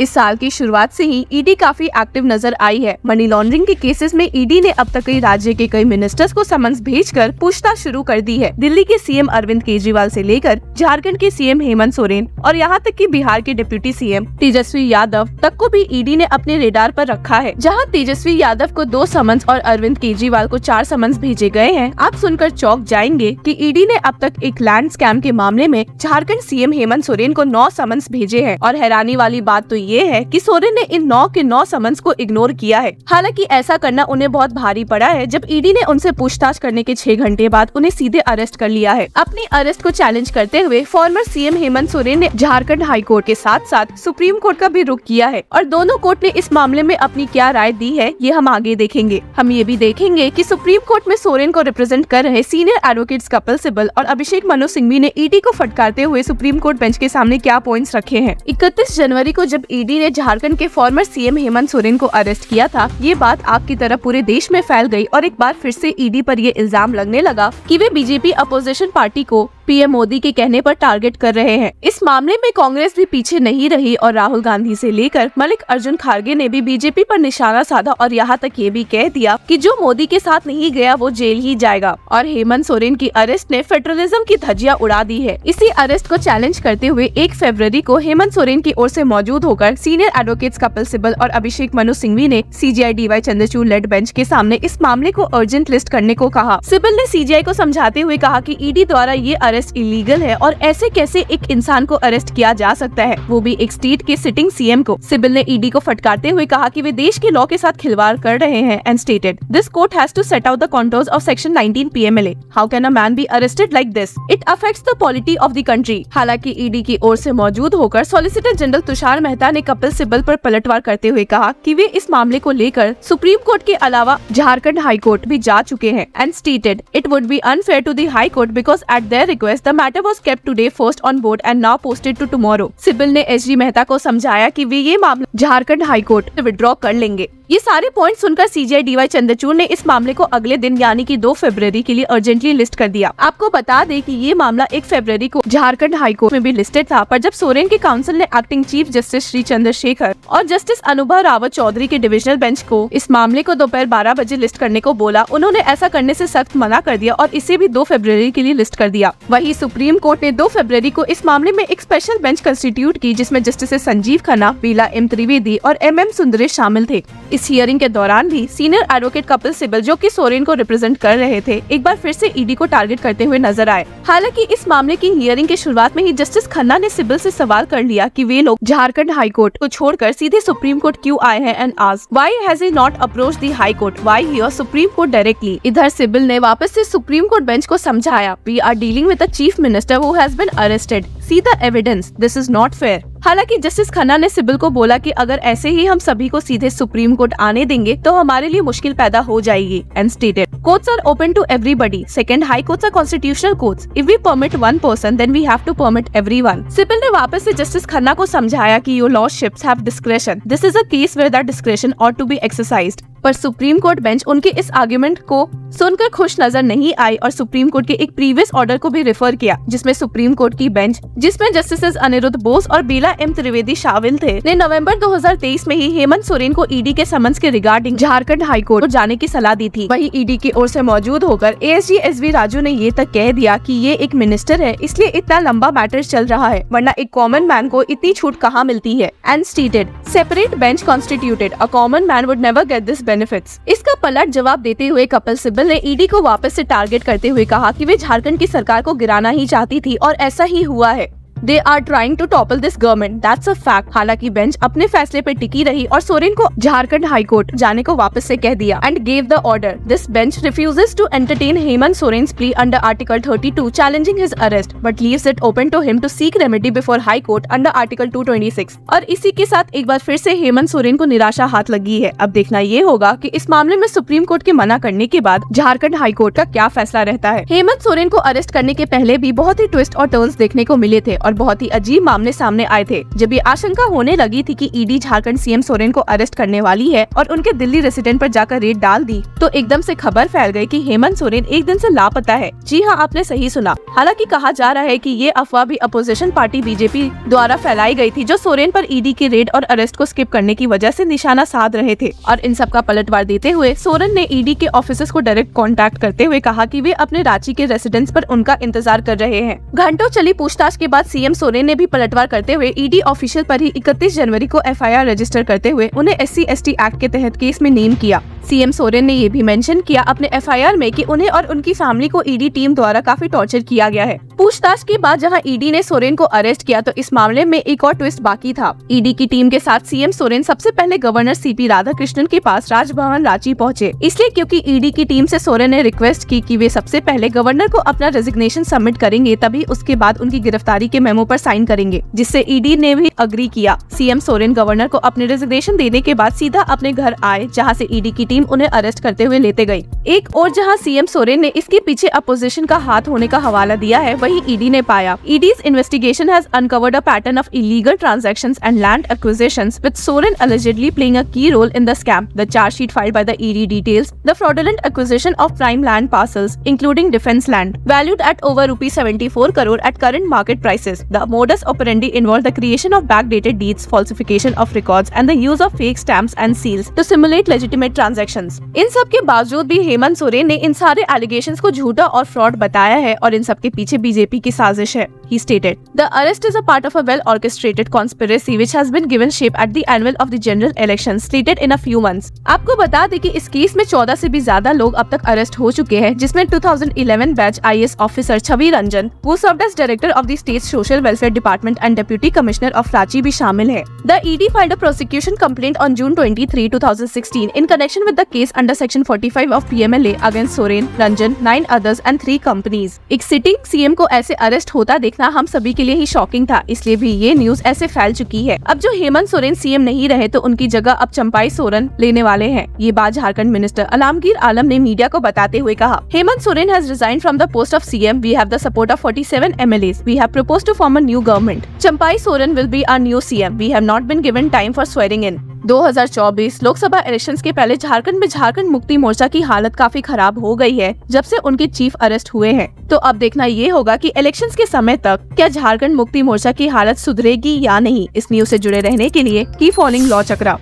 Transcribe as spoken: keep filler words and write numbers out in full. इस साल की शुरुआत से ही ईडी काफी एक्टिव नजर आई है। मनी लॉन्ड्रिंग के केसेस में ईडी ने अब तक कई राज्य के कई मिनिस्टर्स को समन्स भेजकर पूछताछ शुरू कर दी है। दिल्ली के सीएम अरविंद केजरीवाल से लेकर झारखंड के सीएम हेमंत सोरेन और यहाँ तक कि बिहार के डिप्टी सीएम तेजस्वी यादव तक को भी ईडी ने अपने रेडार पर रखा है। जहाँ तेजस्वी यादव को दो समन्स और अरविंद केजरीवाल को चार समन्स भेजे गए हैं। आप सुनकर चौंक जाएंगे कि ईडी ने अब तक एक लैंड स्कैम के मामले में झारखंड सीएम हेमंत सोरेन को नौ समन्स भेजे हैं और हैरानी वाली बात तो ये है कि सोरेन ने इन नौ के नौ समन्स को इग्नोर किया है। हालांकि ऐसा करना उन्हें बहुत भारी पड़ा है जब ईडी ने उनसे पूछताछ करने के छह घंटे बाद उन्हें सीधे अरेस्ट कर लिया है। अपने अरेस्ट को चैलेंज करते हुए फॉर्मर सीएम हेमंत सोरेन ने झारखंड हाई कोर्ट के साथ साथ सुप्रीम कोर्ट का भी रुख किया है और दोनों कोर्ट ने इस मामले में अपनी क्या राय दी है ये हम आगे देखेंगे। हम ये भी देखेंगे कि सुप्रीम कोर्ट में सोरेन को रिप्रेजेंट कर रहे सीनियर एडवोकेट्स कपिल सिब्बल और अभिषेक मनु सिंघवी ने ईडी को फटकारते हुए सुप्रीम कोर्ट बेंच के सामने क्या पॉइंट्स रखे हैं। इकतीस जनवरी को जब ईडी ने झारखंड के फॉर्मर सीएम हेमंत सोरेन को अरेस्ट किया था, ये बात आग की तरह पूरे देश में फैल गई और एक बार फिर से ईडी पर ये इल्जाम लगने लगा कि वे बीजेपी अपोजिशन पार्टी को पीएम मोदी के कहने पर टारगेट कर रहे हैं। इस मामले में कांग्रेस भी पीछे नहीं रही और राहुल गांधी से लेकर मल्लिकार्जुन खारगे ने भी बीजेपी पर निशाना साधा और यहाँ तक ये भी कह दिया कि जो मोदी के साथ नहीं गया वो जेल ही जाएगा। और हेमंत सोरेन की अरेस्ट ने फेडरलिज्म की धज्जियां उड़ा दी है। इसी अरेस्ट को चैलेंज करते हुए एक फरवरी को हेमंत सोरेन की ओर से मौजूद होकर सीनियर एडवोकेट्स कपिल सिब्बल और अभिषेक मनु सिंघवी ने CJI DY Chandrachud led bench के सामने इस मामले को अर्जेंट लिस्ट करने को कहा। सिब्बल ने सीजीआई को समझाते हुए कहा कि ईडी द्वारा ये अरेस्ट इलीगल है और ऐसे कैसे एक इंसान को अरेस्ट किया जा सकता है, वो भी एक स्टेट के सिटिंग सीएम को। सिब्बल ने ईडी को फटकारते हुए कहा कि वे देश के लॉ के साथ खिलवाड़ कर रहे हैं and stated this court has to set out the contours of section nineteen PMLA. How can a man be arrested like this? It affects the polity of the country. हालांकि ईडी की ओर से मौजूद होकर सॉलिसिटर जनरल तुषार मेहता ने कपिल सिब्बल पर पलटवार करते हुए कहा कि वे इस मामले को लेकर सुप्रीम कोर्ट के अलावा झारखंड हाई कोर्ट भी जा चुके हैं and stated it would be unfair to the high court because at their request the matter was kept today first on board and now posted to tomorrow. Sibal ने SG Mehta को समझाया कि वे ये मामला झारखंड हाई कोर्ट में विड्रॉ कर लेंगे। ये सारे पॉइंट सुनकर सीजीआई डीवाई चंद्रचूड़ ने इस मामले को अगले दिन यानी कि दो फरवरी के लिए अर्जेंटली लिस्ट कर दिया। आपको बता दें कि ये मामला एक फरवरी को झारखंड हाई कोर्ट में भी लिस्टेड था, पर जब सोरेन के काउंसिल ने acting chief justice Shri Chandrashekhar और जस्टिस अनुभव रावत चौधरी के डिविजनल बेंच को इस मामले को दोपहर बारह बजे लिस्ट करने को बोला, उन्होंने ऐसा करने से सख्त मना कर दिया और इसे भी दो फरवरी के लिए लिस्ट कर दिया। वही सुप्रीम कोर्ट ने दो फरवरी को इस मामले में एक स्पेशल बेंच कंस्टिट्यूट की जिसमें जस्टिस संजीव खन्ना, बेला एम त्रिवेदी और एम एम सुंदरेश शामिल थे। इस हियरिंग के दौरान भी सीनियर एडवोकेट कपिल सिब्बल जो कि सोरेन को रिप्रेजेंट कर रहे थे, एक बार फिर से ईडी को टारगेट करते हुए नजर आए। हालांकि इस मामले की हियरिंग के शुरुआत में ही जस्टिस खन्ना ने सिब्बल से सवाल कर लिया कि वे लोग झारखंड हाई कोर्ट को छोड़कर सीधे सुप्रीम कोर्ट क्यों आए हैं and asked why has he not approached the high court, why he और सुप्रीम कोर्ट डायरेक्टली। इधर सिब्बल ने वापस से सुप्रीम कोर्ट बेंच को समझाया we are dealing with a chief minister who has been arrested, see the evidence, this is not fair. हालांकि justice Khanna ने सिब्बल को बोला कि अगर ऐसे ही हम सभी को सीधे सुप्रीम कोर्ट आने देंगे तो हमारे लिए मुश्किल पैदा हो जाएगी and stated courts are open to everybody, second high courts are constitutional courts, if we permit one person then we have to permit everyone. Sibal ने वापस से जस्टिस खन्ना को समझाया कि your lordships have discretion, this is a case where that discretion ought to be exercised. पर supreme court bench उनके इस argument को सुनकर खुश नजर नहीं आई और सुप्रीम कोर्ट के एक प्रीवियस ऑर्डर को भी रेफर किया जिसमें सुप्रीम कोर्ट की बेंच जिसमें जस्टिसेस अनिरुद्ध बोस और बेला एम त्रिवेदी शामिल थे ने नवंबर दो हज़ार तेईस में ही हेमंत सोरेन को ईडी के समन्स के रिगार्डिंग झारखंड हाई कोर्ट को जाने की सलाह दी थी। वही ईडी की ओर से मौजूद होकर एएसजी एसवी राजू ने ये तक कह दिया कि ये एक मिनिस्टर है इसलिए इतना लंबा मैटर चल रहा है, वरना एक कॉमन मैन को इतनी छूट कहाँ मिलती है and stated separate bench constituted, a common man would never get this benefits. इसका पलट जवाब देते हुए कपिल सिब्बल ने ईडी को वापस से टारगेट करते हुए कहा कि वे झारखंड की सरकार को गिराना ही चाहती थी और ऐसा ही हुआ है। They are trying to topple this government, that's a fact. हालांकि बेंच अपने फैसले पर टिकी रही और सोरेन को झारखंड हाई कोर्ट जाने को वापस से कह दिया and gave the order this bench refuses to entertain Hemant Soren's plea under article thirty two challenging his arrest but leaves it open to him to seek remedy before high court under article two twenty six. और इसी के साथ एक बार फिर से हेमंत सोरेन को निराशा हाथ लगी है। अब देखना ये होगा कि इस मामले में सुप्रीम कोर्ट के मना करने के बाद झारखंड हाई कोर्ट का क्या फैसला रहता है। हेमंत सोरेन को अरेस्ट करने के पहले भी बहुत ही ट्विस्ट और टर्न्स देखने को मिले थे और और बहुत ही अजीब मामले सामने आए थे जब ये आशंका होने लगी थी कि ईडी झारखंड सीएम सोरेन को अरेस्ट करने वाली है और उनके दिल्ली रेसिडेंट पर जाकर रेड डाल दी, तो एकदम से खबर फैल गई कि हेमंत सोरेन एक दिन से लापता है। जी हाँ, आपने सही सुना। हालांकि कहा जा रहा है कि ये अफवाह भी अपोजिशन पार्टी बीजेपी द्वारा फैलाई गई थी, जो सोरेन पर ईडी के रेड और अरेस्ट को स्किप करने की वजह से निशाना साध रहे थे। और इन सब का पलटवार देते हुए सोरेन ने ईडी के ऑफिसर्स को डायरेक्ट कांटेक्ट करते हुए कहा कि वे अपने रांची के रेसिडेंस पर उनका इंतजार कर रहे हैं। घंटों चली पूछताछ के बाद सीएम सोरेन ने भी पलटवार करते हुए ईडी ऑफिशियल पर ही इकतीस जनवरी को एफआईआर रजिस्टर करते हुए उन्हें S C S T act के तहत केस में नेम किया। सीएम सोरेन ने ये भी मेंशन किया अपने एफआईआर में कि उन्हें और उनकी फैमिली को ईडी टीम द्वारा काफी टॉर्चर किया गया है। पूछताछ के बाद जहां ईडी ने सोरेन को अरेस्ट किया, तो इस मामले में एक और ट्विस्ट बाकी था। ईडी की टीम के साथ सीएम सोरेन सबसे पहले गवर्नर सी पी राधाकृष्णन के पास राजभवन रांची पहुंचे, इसलिए क्योंकि ईडी की टीम से सोरेन ने रिक्वेस्ट की कि वे सबसे पहले गवर्नर को अपना रेजिग्नेशन सबमिट करेंगे, तभी उसके बाद उनकी गिरफ्तारी के मेमो पर साइन करेंगे, जिससे ईडी ने भी अग्री किया। सीएम सोरेन गवर्नर को अपने रेजिग्नेशन देने के बाद सीधा अपने घर आए, जहाँ से ईडी की टीम उन्हें अरेस्ट करते हुए लेते गई। एक और जहां सीएम सोरेन ने इसके पीछे अपोजिशन का हाथ होने का हवाला दिया है, वहीं ईडी ने पाया ED's investigation has uncovered a pattern of illegal transactions and land acquisitions with Soren allegedly playing a key role in the scam. The chargesheet filed by the ED details the fraudulent acquisition of prime land parcels including defence land valued at over rupees seventy four crore at current market prices. The modus operandi involve the creation of backdated deeds, falsification of records and the use of fake stamps and seals to simulate legitimate transactions. इन सब के बावजूद भी हेमंत सोरेन ने इन सारे allegations को झूठा और फ्रॉड बताया है और इन सब के पीछे बीजेपी की साजिश है। He stated, "The arrest is a part of a well-orchestrated conspiracy which has been given shape at the annual of the general elections slated in a few months." आपको बता दें कि इस केस में चौदह से भी ज्यादा लोग अब तक अरेस्ट हो चुके हैं, जिसमें दो हज़ार ग्यारह batch I A S officer Chhavi Ranjan, who served as director of the state social welfare department and deputy commissioner of Ranchi, भी शामिल है। The E D filed a prosecution complaint on June twenty-third, twenty sixteen, in connection with the case under Section forty-five of P M L A against Soren, Ranjan, nine others and three companies. एक sitting CM को ऐसे arrest होता देख हम सभी के लिए ही shocking था, इसलिए भी ये न्यूज ऐसे फैल चुकी है। अब जो हेमंत सोरेन सीएम नहीं रहे, तो उनकी जगह अब चंपाई सोरेन लेने वाले हैं। ये बात झारखंड मिनिस्टर अलामगीर आलम ने मीडिया को बताते हुए कहा, Hemant Soren has resigned from the post of CM. We have the support of forty-seven M L As. We have proposed to form a new government. Champai Soren will be our new CM. We have not been given time for swearing in. दो हज़ार चौबीस Lok Sabha elections के पहले झारखंड में झारखंड मुक्ति मोर्चा की हालत काफी खराब हो गई है जब से उनके चीफ अरेस्ट हुए हैं। तो अब देखना ये होगा कि इलेक्शंस के समय तक क्या झारखंड मुक्ति मोर्चा की हालत सुधरेगी या नहीं। इस न्यूज से जुड़े रहने के लिए कीप फॉलोइंग लॉचक्रा।